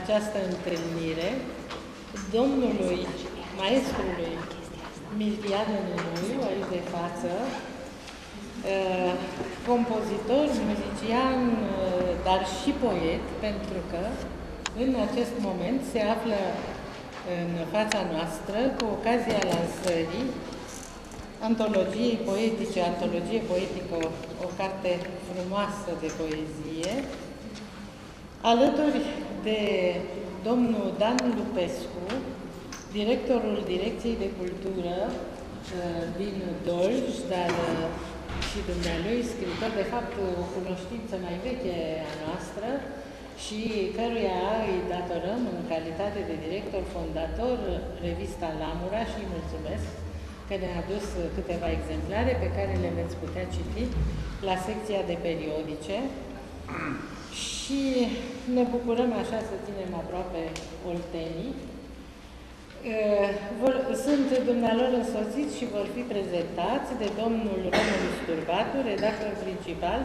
această întâlnire domnului, maestrului Miltiade Nenoiu, aici de față, compozitor, muzician, dar și poet, pentru că în acest moment se află în fața noastră, cu ocazia lansării Antologiei poetice, Antologie poetică, o carte frumoasă de poezie, alături de domnul Dan Lupescu, directorul Direcției de Cultură din Dolj, dar și dumnealui scriitor, de fapt o cunoștință mai veche a noastră, și căruia îi datorăm în calitate de director fondator revista Lamura și îi mulțumesc că ne-a adus câteva exemplare pe care le veți putea citi la secția de periodice. Și ne bucurăm așa să ținem aproape oltenii. Sunt dumnealor însoțiți și vor fi prezentați de domnul Romulus Turbatu, redactor principal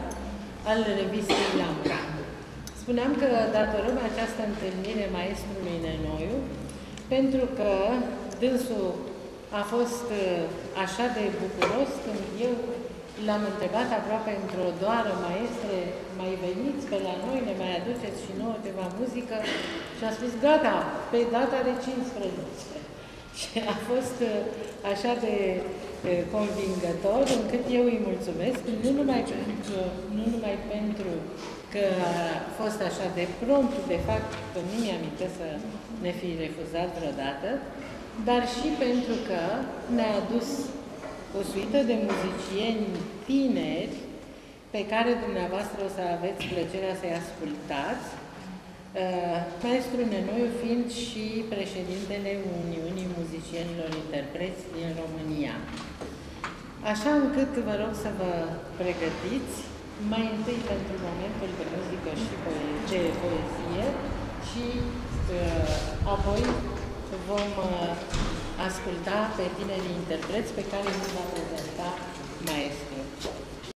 al revistei Lamura. Spuneam că datorăm această întâlnire maestrului Nenoiu, pentru că dânsul a fost așa de bucuros când eu l-am întrebat aproape într-o doară: maestre, mai veniți pe la noi, ne mai aduceți și nouă ceva muzică? Și a spus: gata, pe data de 15. Și a fost așa de convingător, încât eu îi mulțumesc, nu numai pentru că a fost așa de prompt, de fapt, că nu mi-aminte să ne fi refuzat vreodată, dar și pentru că ne-a adus o suită de muzicieni tineri pe care dumneavoastră o să aveți plăcerea să-i ascultați, maestru Nenoiu fiind și președintele Uniunii Muzicienilor Interpreți din România. Așa încât vă rog să vă pregătiți mai întâi pentru momentul de muzică și de poezie și apoi vom asculta pe tinerii interpreți pe care îi va prezenta maestru.